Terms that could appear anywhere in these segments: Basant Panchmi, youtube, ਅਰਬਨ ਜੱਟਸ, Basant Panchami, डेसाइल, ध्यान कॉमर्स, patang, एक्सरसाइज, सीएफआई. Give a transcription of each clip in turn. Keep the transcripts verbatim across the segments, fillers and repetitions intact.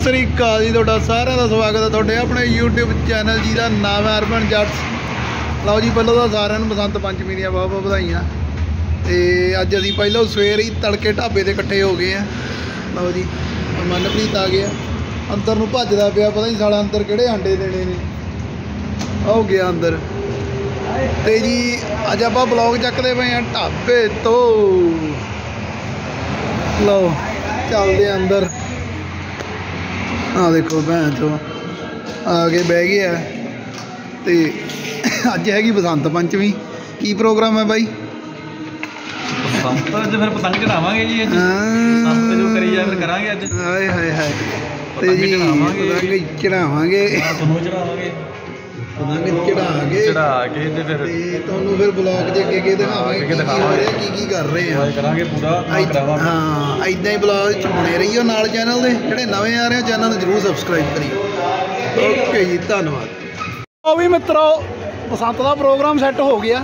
ਸਤਿ ਸ਼੍ਰੀ ਅਕਾਲ ਜੀ, ਤੁਹਾਡਾ ਸਾਰਿਆਂ ਦਾ ਸਵਾਗਤ ਹੈ ਤੁਹਾਡੇ ਆਪਣੇ YouTube ਚੈਨਲ ਜਿਹਦਾ ਨਾਮ ਹੈ ਅਰਬਨ ਜੱਟਸ। ਲਓ ਜੀ, ਪਹਿਲਾਂ ਤਾਂ ਸਾਰਿਆਂ ਨੂੰ ਬਸੰਤ ਪੰਚਮੀ ਦੀਆਂ ਬਹੁਤ ਬਹੁਤ ਵਧਾਈਆਂ। ਤੇ ਅੱਜ ਅਸੀਂ ਪਹਿਲਾਂ ਸਵੇਰ ਹੀ ਤੜਕੇ ਢਾਬੇ ਤੇ ਇਕੱਠੇ ਹੋ ਗਏ ਆ। ਲਓ ਜੀ, ਮਨਪ੍ਰੀਤ ਆ ਗਿਆ, ਅੰਦਰ ਨੂੰ ਭੱਜਦਾ ਪਿਆ, ਪਤਾ ਨਹੀਂ ਸਾਲਾ ਅੰਦਰ ਕਿਹੜੇ ਆਂਡੇ ਦੇਣੇ ਨੇ। ਆਉ ਗਿਆ ਅੰਦਰ। ਤੇ ਜੀ ਅੱਜ ਆਪਾਂ ਬਲੌਗ ਚੱਕਦੇ ਪਏ ਆ ਢਾਬੇ ਤੋਂ। ਲਓ ਚੱਲਦੇ ਆ ਅੰਦਰ। हाँ देखो भैन चो आके बह गया। तो अज हैगी बसंत पंचमी, की प्रोग्राम है भाई? पतंग चढ़ावांगे जी। हाय हाय हाय, तो जी पतंग चढ़ावांगे पतंग चढ़ा के चढ़ा के तुहानूं फिर ब्लॉग च अगे दिखावांगे की कर रहे हैं। हाँ, इदां ही ब्लॉग बने रहियो नाल चैनल दे। जिहड़े नवे आ रहे हो चैनल जरूर सबसक्राइब करियो। ओके जी, धन्नवाद। वो भी मित्रों बसंत का प्रोग्राम सैट हो गया।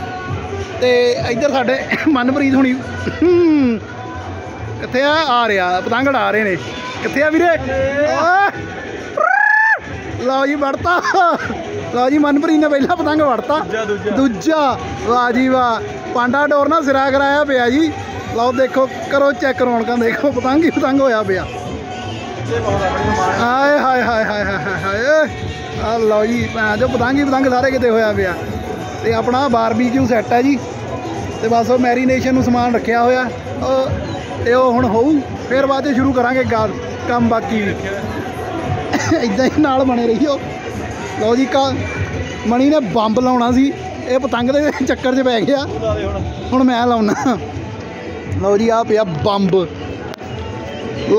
तो इधर साडे मनप्रीत हुणी कित्थे आ रहा, पतंग उड़ा रहे ने। कित्थे आ वीरे? लो जी वड़ता, लो जी मनप्रीत ने पहला पतंग वड़ता, दूजा वाह जी वाह, पांडा डोर ना सिरा कराया पिया जी। लो देखो, करो चेक रौनक, देखो पतंग ही पतंग होया पिया। हाय हाय हाय हाय हाय हाय, लो जी भैन जो पतंग ही पतंग सारे कितने होया पिया। तो अपना बारबीक्यू सैट है जी। तो बस वो मैरीनेशन समान रखा होया, तो हूँ होऊ फिर बाद शुरू करा ग काम बाकी। इदा ही नाल बने रहियो। लो जी, का मणि ने बंब लाउणा सी, ये पतंग दे चक्कर च पै गया। हुण मैं लाउणा। लो जी, आ पिया बंब।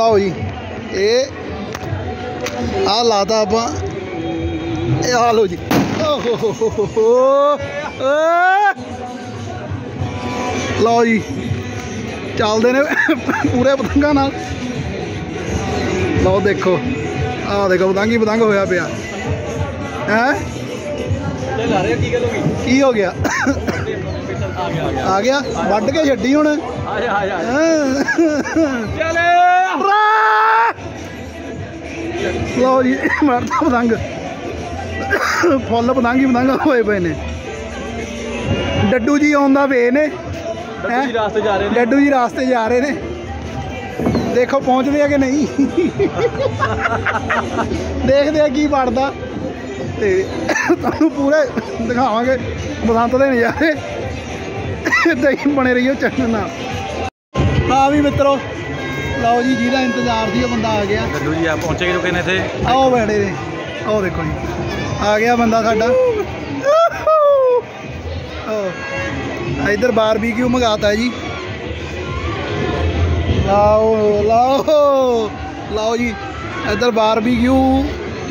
लो जी, ये आ लाता आपां। ए आ लो जी, ओहो, लो जी चलदे ने पूरे पतंगां नाल। लो देखो, आ देखो पतंग ही पतंग होया पिया। हैं की हो गया? आ गया वड्ड के छड्डी हुण। लो जी मारता पतंग, फुल पतंग ही पतंग होए पे ने। डड्डू जी आउंदा वे ने, डड्डू जी रास्ते जा रहे ने। देखो पहुँचते हैं कि नहीं। देखते हैं की पड़ता, तो तुहानूं पूरे दिखावांगे बसंत के नज़ारे। इदां ही बने रहियो चैनल नाल। हाँ भी मित्रों, लो जी जिहदा इंतजार सी बंदा आ गया। लो जी, आप पहुँचे चुके ने इत्थे। आओ बैठे ने, आओ देखो जी आ गया बंदा साडा। इधर बारबीक्यू मंगाता है जी। लाओ लाओ लाओ जी, इधर बारबीक्यू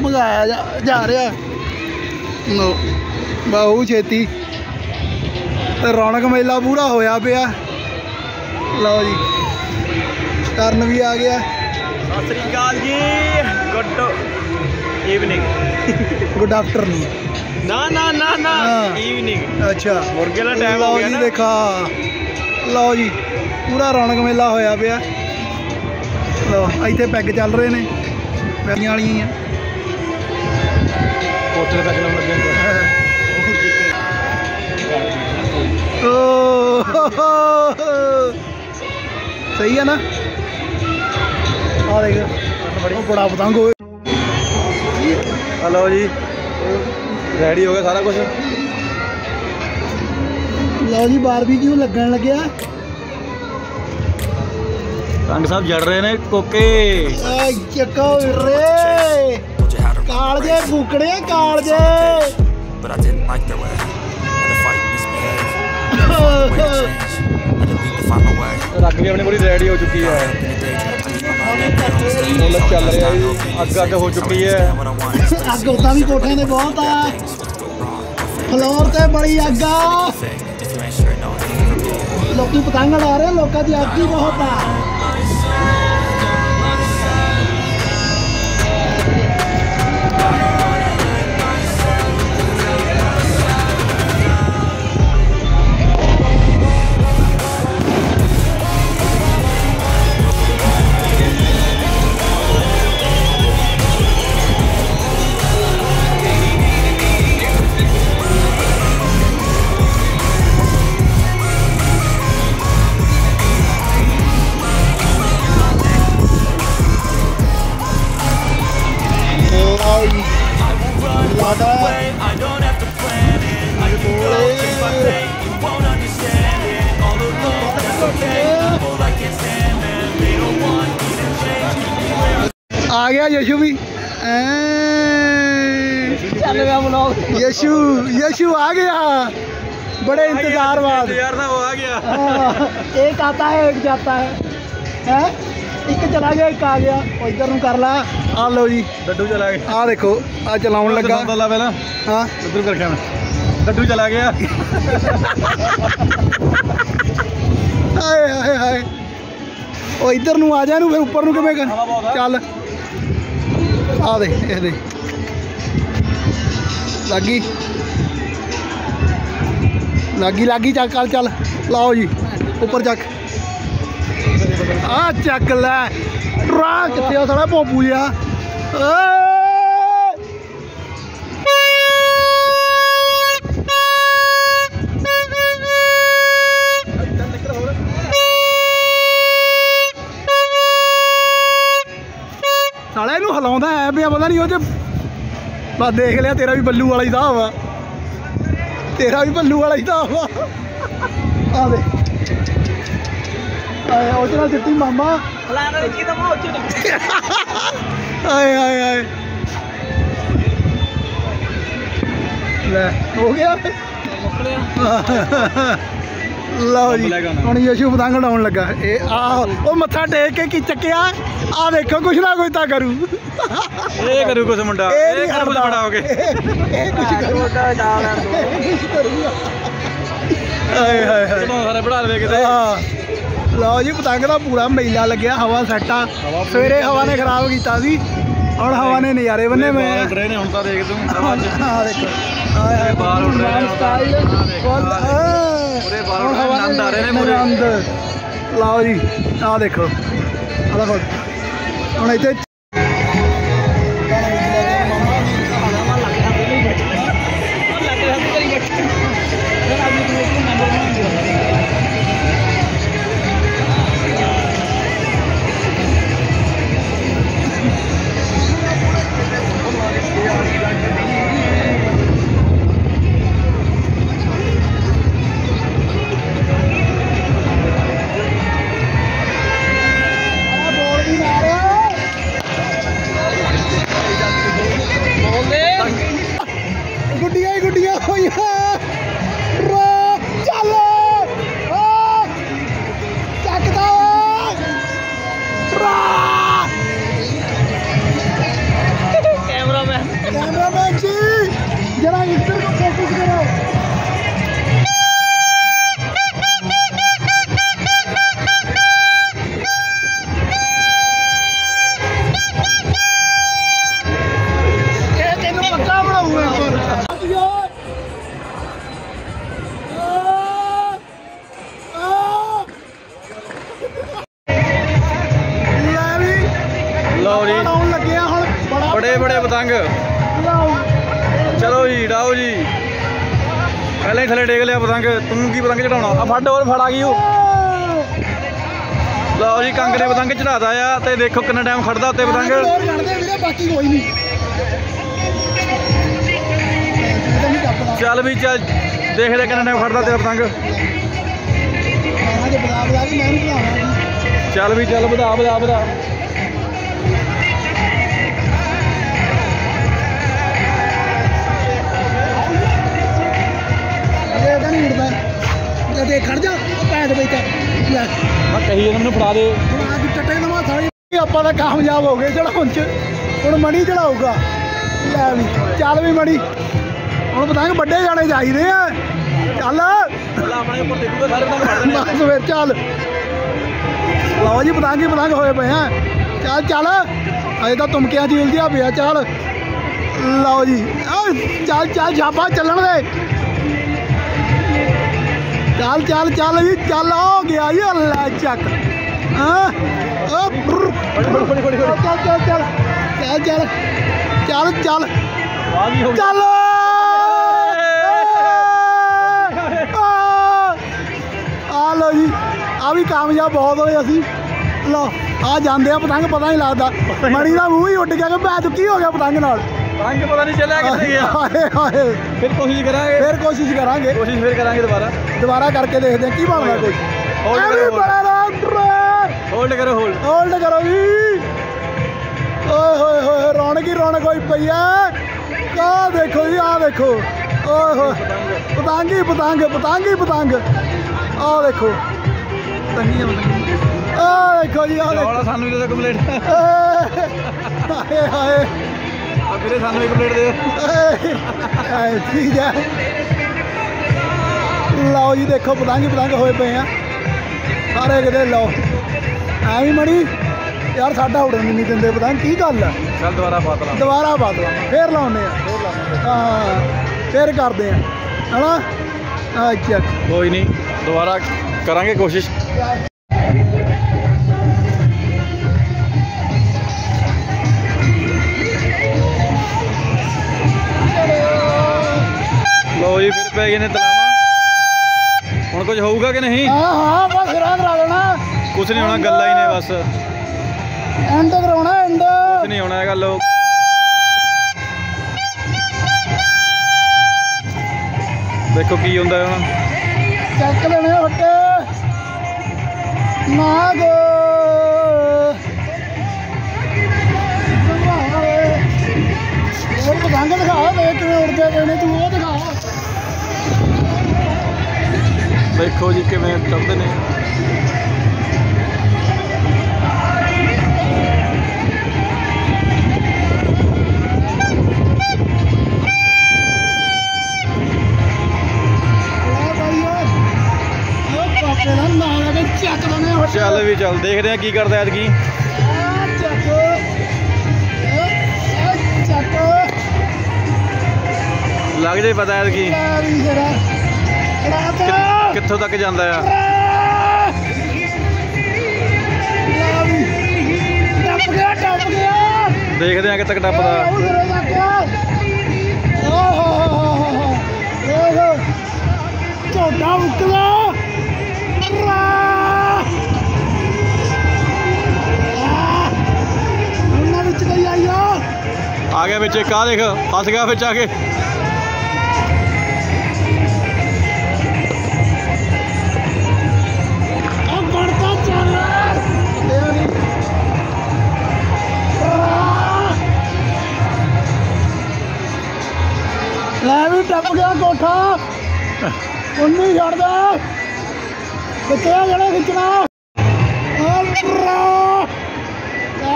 मंगाया जा, जा रहा। लो बहु छेती तो रौनक मेला पूरा होया पिया। लो जी करण भी आ गया। Sat Shri Akal ji, good evening. Good afternoon. ना ना ना ना इवनिंग। अच्छा, मुर्गे का टाइम हो गया ना। देखा, लो जी पूरा रौनक मेला होया पिया। लो इत्थे पैग चल रहे ने, पैगियां वालियां। सही है ना? आ देखो बड़ा पतंग हो। लो जी रेडी हो गया सारा कुछ। लो जी बारबीक्यू लगन लग्या। पंग साहब जड़ रहे ने कोके। रग भी अपनी पूरी रेडी हो चुकी है, चल रहा है अग अग हो चुकी है। अग उदा भी कोठे से बहुत है, फ्लोर से बड़ी अग। लोग पतंग उड़ा रहे, लोगों की अग ही बहुत है। आ गया यशु भी, चल गया ब्लॉग, यशु यशु आ गया बड़े इंतजार बाद वो आ गया। एक आता है एक जाता है, है? एक चला गया एक आ गया, इधर नूं कर ला। आ लो जी डड्डू चला गया, आ देखो आ चलाउन लगा पहला। हाँ उधर कर रखा मैं, डड्डू चला गया। हाय हाय हाय, ओ इधर नूं आ जा नूं, फिर ऊपर नूं किवें चल। आ दे ए दे लागी लागी लागी चल चल चल। लाओ जी ऊपर चक, आ चक लै ट्रा कितने सारा पोपू जा। साला इनू हिलाउंदा है पे पता नहीं, वो बस देख लिया तेरा भी बल्लू वाला ही था वा, तेरा भी भल्लू वाला ही था वा। आ दे उस चिट्टी मामा आए आए आए ले हो गया। ਲਓ ਜੀ ਹੁਣ ਯਸ਼ੂ ਪਤੰਗ ਉਡਾਉਣ ਲੱਗਾ। ਇਹ ਆਹ ਉਹ ਮੱਥਾ ਟੇਕ ਕੇ ਕੀ ਚੱਕਿਆ, ਆਹ ਦੇਖੋ ਕੁਛ ਨਾ ਕੁਛ ਤਾਂ ਕਰੂ, ਇਹ ਕਰੂ ਕੁਛ ਮੁੰਡਾ, ਇਹ ਕਰੂ ਕੁਛ ਬੜਾ ਹੋ ਕੇ ਇਹ ਕੁਛ ਕਰੂਗਾ ਜਾਣਾ ਕਰੂਗਾ। ਹਾਏ ਹਾਏ ਹਾਏ ਸਾਰੇ ਬੜਾ ਲਵੇ ਕਿਤੇ। ਹਾਂ ਲਓ ਜੀ ਪਤੰਗ ਦਾ ਪੂਰਾ ਮੇਲਾ ਲੱਗਿਆ, ਹਵਾ ਸੱਟਾ ਸਵੇਰੇ ਹਵਾ ਨੇ ਖਰਾਬ ਕੀਤਾ ਸੀ, ਹੁਣ ਹਵਾ ਨੇ ਨਜ਼ਾਰੇ ਬੰਨੇ ਮੈਂ ਉੱਡ ਰਹੇ ਨੇ ਹੁਣ ਤਾਂ ਦੇਖ ਤੂੰ। ਆਹ ਦੇਖੋ ਹਾਏ ਹਾਏ ਬਾਲ ਉੱਡ ਰਹੇ पूरे बालों में आनंद आ रहे हैं पूरे अंदर। लाओ जी आ देखो आ देखो हम इतने बड़े बड़े पतंग। चलो जी उड़ाओ जी, पहले ही थले टेक लिया पतंग, तू की पतंग चढ़ाना, फट और फड़ा गई। लाओ जी कंग ने पतंग चढ़ाता है, तो देखो कितना टाइम खड़ता उत्ते पतंग। चल भी चल देख ले कितना टाइम खड़ता तेरा पतंग। चल भी चल बधा बधा बधा। कामयाब हो गए चढ़ाने, मनी चढ़ाऊगा। चल भी मनी हम पतंग बड़े जाने चाहिए हैं। चल बस फिर चल। लाओ जी पतंग ही पतंग होए पे हैं। चल चल अजे तो तुमकिया झील दिया पे। चल लाओ जी चल चल छापा चलन दे। चल चल चल जी चल हो गया जी अल्लाह चक। हाँ चल चल चल चल चल चल चल चल आ लो जी आ भी कामयाब बहुत होए असी। लो आ जाते हैं पतंग पता नहीं लगता, मणि का मूँह ही उठ गया कि भैं की हो गया पतंग नाल। पतंग पता नहीं चला कितने गया। फिर कोशिश करांगे फिर कोशिश करांगे कोशिश फिर करांगे दोबारा दोबारा करके देखते हैं की बनना। कुछ होल्ड करो होल्ड करो होल्ड करो जी। ओए रौनक ही रौनक होई पई है। आ देखो जी, आ देखो, ओहो पतंग ही पतंग, पतंग ही पतंग। आ देखो पतंगियां, आ देखो जी, आ देखो सानू भी दे कंप्लीट। हाय हाय अबे सानू भी कंप्लीट दे। ठीक है लाओ जी, देखो पतंग ही पतंग होए पे हैं सारे किते। लाओ आई मड़ी यार, साढ़ा उड़न नहीं देंगे, पता नहीं की गल है। चल दोबारा पा दो, दोबारा पा दो, फिर लाने हाँ, फिर करते हैं है ना। अच्छा कोई नहीं, दोबारा करांगे कोशिश। लो जी फिर पै गए ने तलावा, हुण कुछ होगा कि नहीं? हाँ हाँ बस रात ला लेना, कुछ नहीं होना, गल्ला ही ने बस। एंड कराना, एंड कुछ नहीं होना है। गल देखो की होंगे हम चेक लेने हटे ना गो। पतंग दिखा वे कि उड़ते देने, तू वो दिखा। देखो जी किमें चढ़ते हैं। चल भी चल, देख रहे हैं की करता है की। लग जाए पता है की कित्थों तक जाता है। देखते हैं कि तक टपदा। आ गया बच्चे, कहा देख फस गया बच्चा आगे। भी टप गया कोठा, उन्नी छोड़ दे कितना जड़े खिंचना।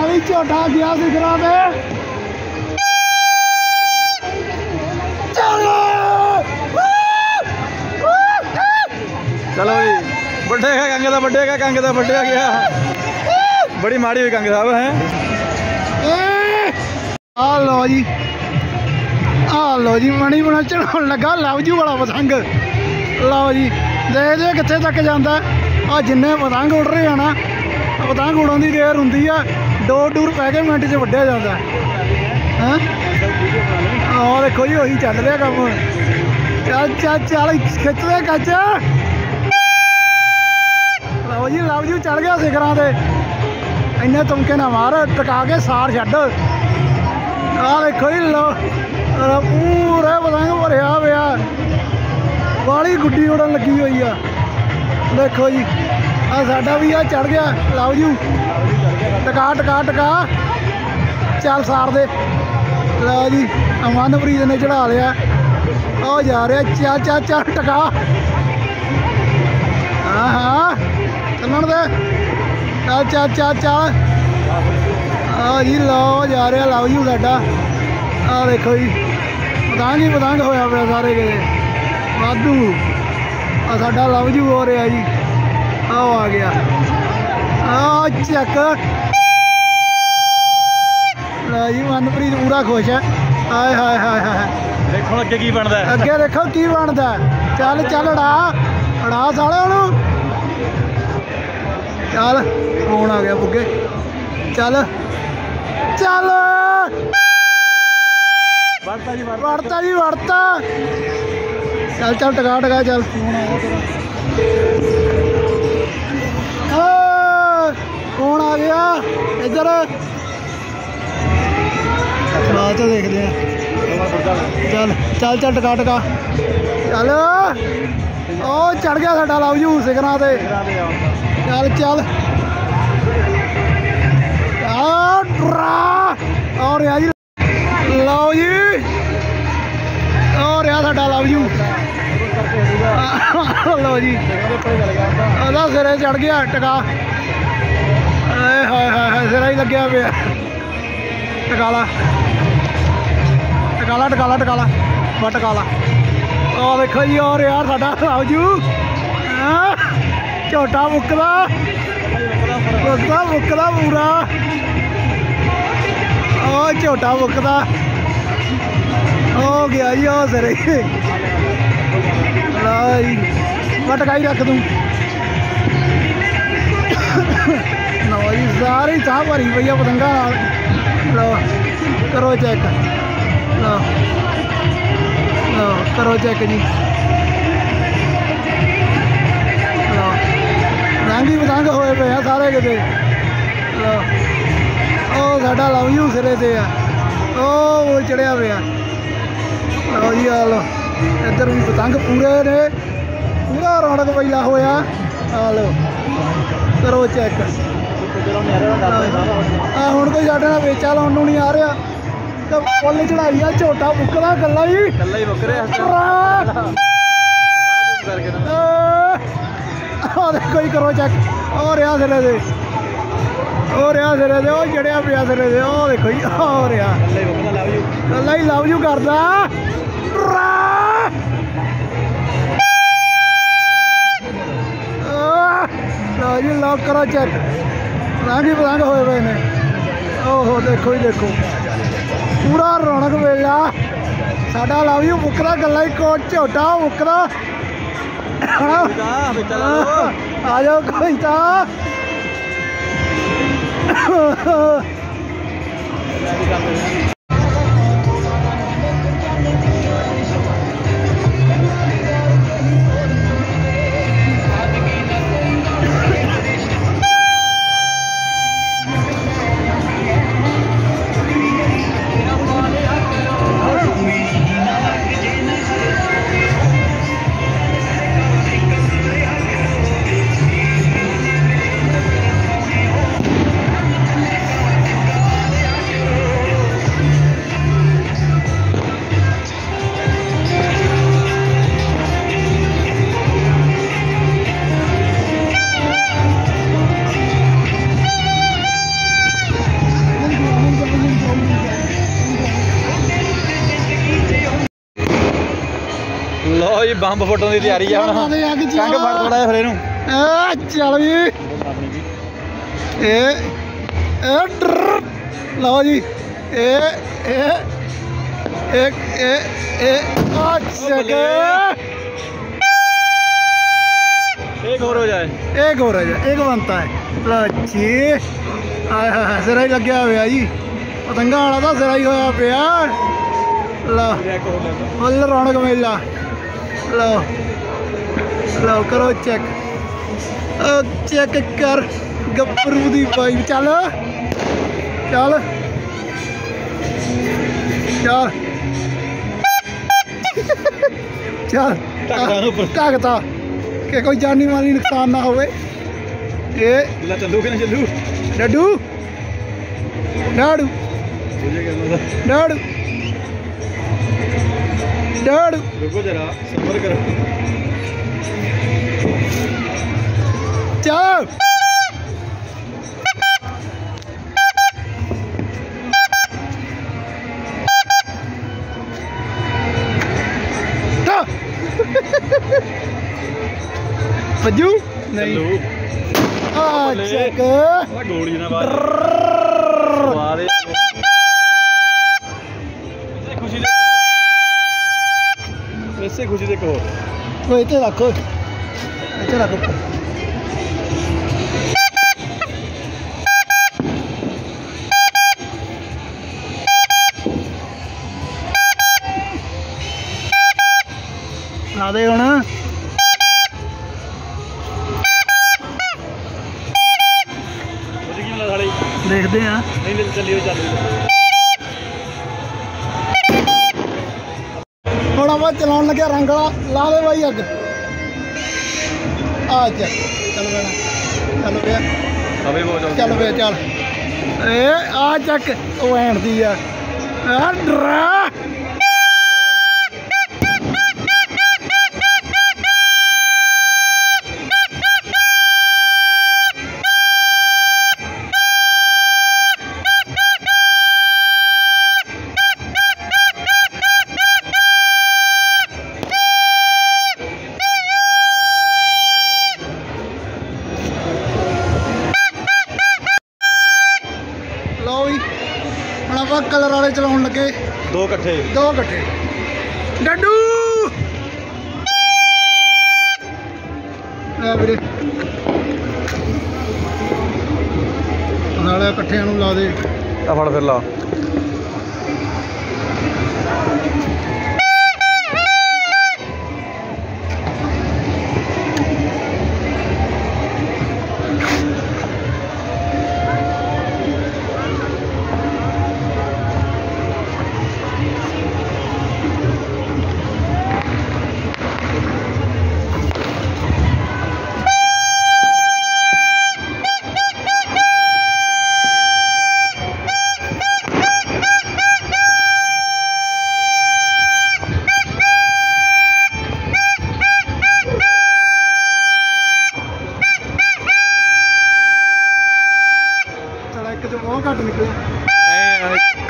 भी झोटा गया दिखना में। चलो जी बड्डे का कंघ था, बड्डे का कंघ था, बड्डे गया। बड़ी माड़ी हुई कंघ साहब है। आ लो जी, आ लो जी मणि बना चढ़ाने लगा। लव जू वाला पतंग, लो जी देख दे कितने तक जाता है। आ जिन्ने पतंग उड़ रहे हैं ना, पतंग उड़न की देर होंगी है, दो टूर पै के मिनट च वड्या जाता है। और देखो जी उही चल रहा कम। चल चल चल खिचते कच। लो जी लव जी चढ़ गया शिखर से, इन्ने तुमके ना मार, टका के सार छड्ड। आ देखो जी लो पूरा पतंग भरिया हुआ, बाली गुड्डी उड़न लगी हुई है। देखो जी आ साडा भी आ चढ़ गया लव जी, टका टका टका चल सार दे। लो जी अमनप्रीत ने चढ़ा लिया, आ जा रहा चा चा चा टका। हाँ हाँ चलन दे, चल चल चल चल। हाँ जी लो जा रहा लव जी साडा। आ देखो जी पतंग ही पतंग होया पे सारे किते वाधू। आ साडा लव जी हो रहा जी, आओ आ गया। आ चक लो जी मनप्रीत पूरा खुश है। हाय हाय हाय हाय देखो अगे की बनता है, अगे देखो की बनता है। चल चल अड़ा अड़ा साले उहनूं। चल फोन आ गया बुगे, चल चल वड़ता जी वड़ता। चल चल टका टका चल फोन आ गया, फोन आ गया इधर। बाद तो देखते हैं, चल चल चल टका टका चल। ओ चढ़ गया साडा लव जू सिखरां ते। चल चल और यार जी लाओ जी, और यार साडा लव यू लो जी अदा सिरे चढ़ गया टका, हाय हाय सिरा ही लग्या पे टकाला टकाला टकाला टकाला वा टकाला। और देखो जी और यार साडा लव यू झोटा मुकदा मुकदा मुकदा पूरा और झोटा मुकदा हो गया जी और सिरे मैं टकाई रख दूँ लो जी सारी चाह भरी पई आ पतंगा लो करो चेक लो लो करो चेक जी लो रंग ही पतंग होए पे आ सारे किते लो ओ साडा लव यू सिरे ते आ ओ चढ़िया पे आ लो जी आ लो इधर भी पतंग पूरे ने पूरा रौनक पैदा होया लो करो चेक। हूँ कोई साढ़े ना बेचा लाने नूं नहीं आ रहा तो फुल चढ़ाई आ झोटा मुकदा कला ही कोई करो चेक और आ सिरे से और आ सिरे से और चढ़िया पिया सिरे से ओ देखो जी और आ कला ही लव यू करदा जी लो करो चेक रंग ही पतंग होए पे ने ओहो देखो ही देखो पूरा रौनक मेला साडा लव यू मुकदा गल्ला ही कोट झोटा मुकदा आ जाओ कोई ता बंब फुटन की तैयारी है कंग फट थोड़ा फिर इनू चल जी लो जी एक हो जाए एक हो जाए एक बनता है लो जी सिरा ही लग्या हो जी पतंगा वाला तो सिरा ही होया पिया लो रौनक मेला लो लो करो चेक चेक कर गप्परू दी पाई चल चल चल चल ताकता कि कोई जानी माली नुकसान ना होवे ये चलू के ना चलू डडू डाडू डाडू रुको जरा सब्र करो चल पजू नहीं गोली ना बात से खुशी से कहो वो इतने रखो इतने रखो ला दे होना देखते हैं नहीं चलिए चल चलान लगे रंग ला दे भाई अग आ चल चल चल चल चल चक वैन दी है डरा कलर वाले चला लगे दो कट्ठे दो कट्ठे डड्डू कट्ठे ला दे फड़ फिर ला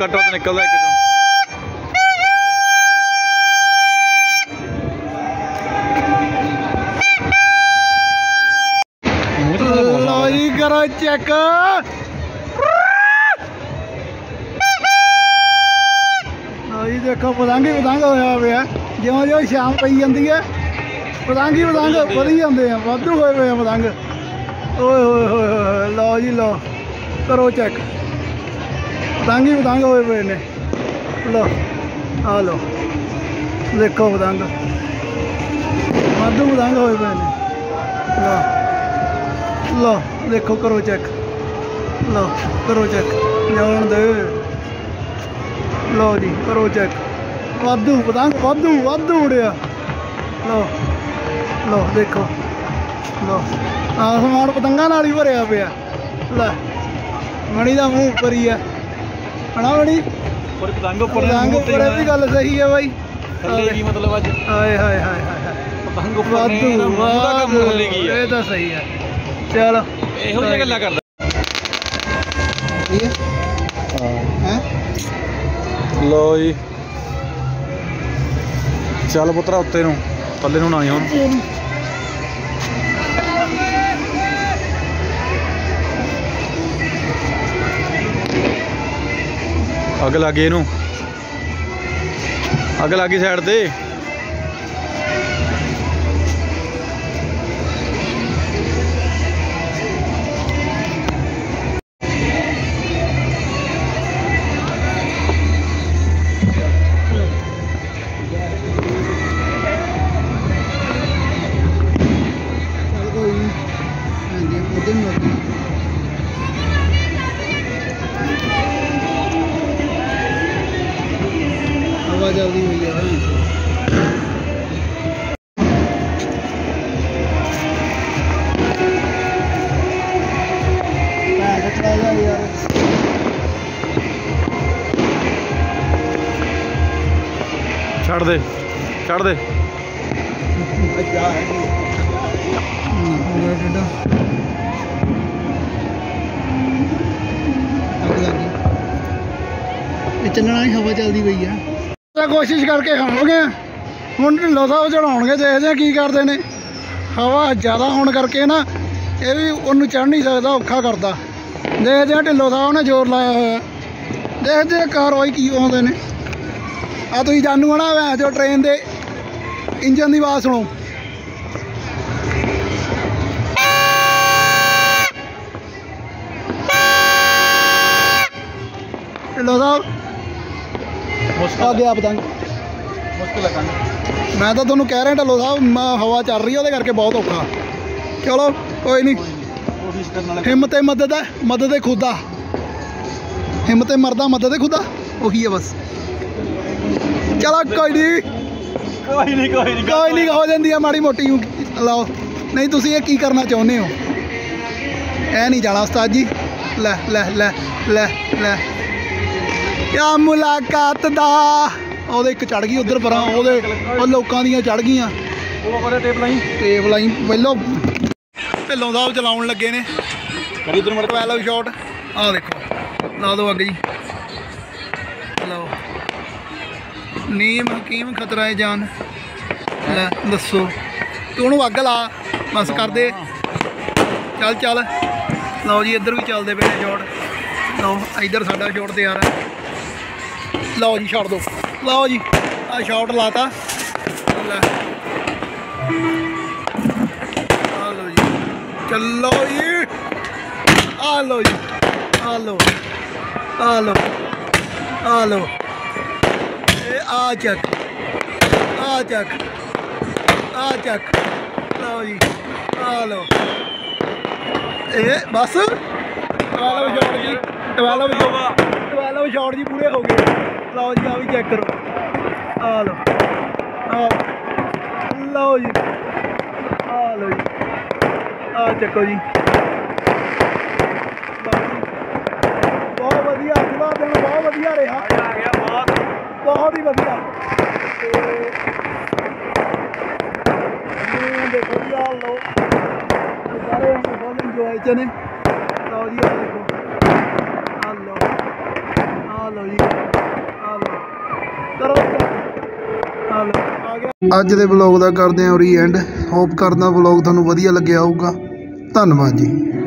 कटो तो निकल रहा है एकदम करो चेक देखो पतंग ही पतंग होया पे ज्यों ज्यों शाम पई जाती है पतंग ही पतंग बधी जाते हैं वाधू होए पे पतंग ओए होए होए लो जी लो करो चेक पतंग ही पतंग होए पे ने लो आ लो देखो पतंग वाधू पतंग होए पे ने लो लो देखो करो चेक लो करो चेक जान दे लो जी करो चेक वाधू पतंग वाधू वाधू उड़िया लो लो देखो लो आसमान पतंगा नाल ही भरिया पे लै मणि का मूँह उपर ही है है ना मणि पतंग उपर भी गल सही है भाई मतलब हाय हाय हाय पतंग ये तो सही है चलो यही जी गल कर लो जी चल पुत्रा उत्ते नूं थल्ले नूं ना ही हुण अग लग गई इनू अग लग गई साइड से जल्दी हुई है भाई छड़ दे छड़ दे चलना ही हवा चलती पई है कोशिश करके खावे हूँ ढिल्लो साहब चढ़ाने देखते हैं की करते हैं हवा ज़्यादा होने करके ना ये भी उन्होंने चढ़ नहीं सकता औखा करता देखते हैं ढिल्लो साहब ने जोर लाया होया देखते हैं कार्रवाई की आते हैं आ तुम जानू ना वै जो ट्रेन के इंजन की आवाज़ सुनो ढिल्लो साहब आ गया पतंग मैं तो तुहानू कह रहा ढिल्लो साहब मैं हवा चल रही है वो करके बहुत औखा चलो कोई नहीं हिम्मत मदद है मदद खुदा हिम्मत मरदा मदद खुदा उ बस चलो कोई नहीं कोई नहीं कोई नहीं कोई नहीं हो जाती है माड़ी मोटी लाओ नहीं तुसीं ये की करना चाहते हो ऐ नहीं जाना उस्ताद जी ले ले ले ले ले या मुलाकात दा ओ दे इक चढ़ गई उधर परां ओ दे ओ लोकां दियां चढ़ गईयां ओ कोरे टेप लाइन टेप लाइन पहलो ढिल्लों साहब चलाउण लगे ने करी उधर मरता वाला शॉट आ देखो ला दो अग जी लो नीम हकीम खतरा है जान ले दसो तू उहनू अग ला बस कर दे चल चल लो जी इधर भी चलते पे शॉट लो इधर साडा शॉट तैयार है लो जी छोड़ दो लो जी आ शॉट लाता आ लो जी चलो जी आ लो जी आ लो आ लो आ लो आ चक आ चक आ चक लो जी आ लो ए बस टवाला विछोड़ जी टवाला विछोड़ा टवाला विछोड़ जी पूरे हो गए लो जी आ भी चेक करो आ लो आ लो जी आ लो जी आ चको जी बहुत बढ़िया अगला दिन बहुत बढ़िया रहा आ गया बहुत बहुत ही बढ़िया देखो जी आ लो सारे इंजॉय चने लो जी आ देखो आ लो आ लो जी आ लो करो आ लो आ गया। आज दे ब्लॉग दा करदे आ री एंड होप करदा ब्लॉग तुहानू वधिया लग्या होऊगा। धन्नवाद जी।